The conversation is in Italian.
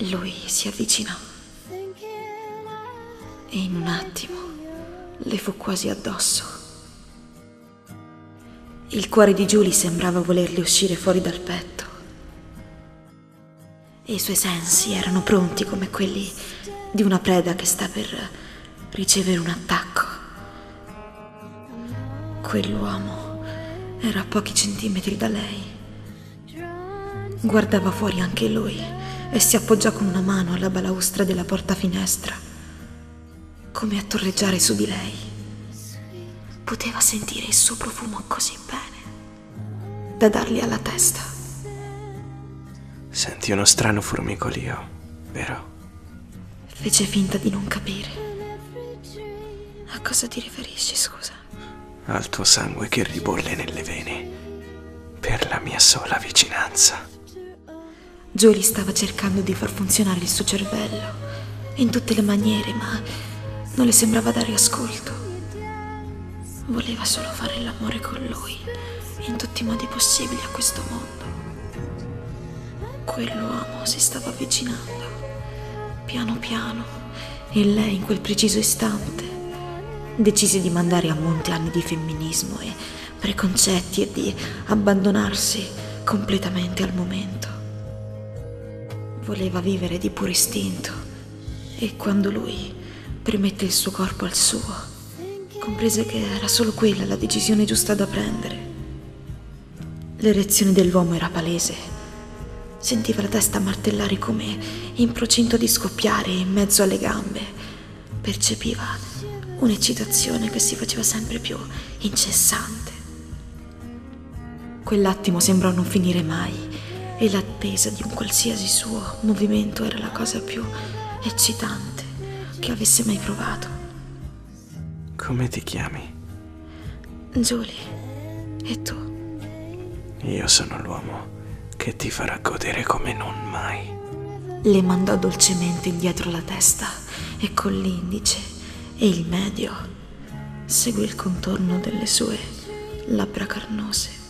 Lui si avvicinò e in un attimo le fu quasi addosso. Il cuore di Julie sembrava volerle uscire fuori dal petto e i suoi sensi erano pronti come quelli di una preda che sta per ricevere un attacco. Quell'uomo era a pochi centimetri da lei. Guardava fuori anche lui e si appoggiò con una mano alla balaustra della portafinestra, come a torreggiare su di lei. Poteva sentire il suo profumo così bene da dargli alla testa. Senti uno strano formicolio, vero? Fece finta di non capire. A cosa ti riferisci, scusa? Al tuo sangue che ribolle nelle vene per la mia sola vicinanza. Julie stava cercando di far funzionare il suo cervello in tutte le maniere, ma non le sembrava dare ascolto. Voleva solo fare l'amore con lui in tutti i modi possibili a questo mondo. Quell'uomo si stava avvicinando piano piano e lei in quel preciso istante decise di mandare a monte anni di femminismo e preconcetti e di abbandonarsi completamente al momento. Voleva vivere di puro istinto e quando lui premette il suo corpo al suo, comprese che era solo quella la decisione giusta da prendere. L'erezione dell'uomo era palese. Sentiva la testa martellare come in procinto di scoppiare in mezzo alle gambe. Percepiva un'eccitazione che si faceva sempre più incessante. Quell'attimo sembrò non finire mai e l'attesa di un qualsiasi suo movimento era la cosa più eccitante che avesse mai provato. Come ti chiami? Julie. E tu? Io sono l'uomo che ti farà godere come non mai. Le mandò dolcemente indietro la testa e con l'indice e il medio seguì il contorno delle sue labbra carnose.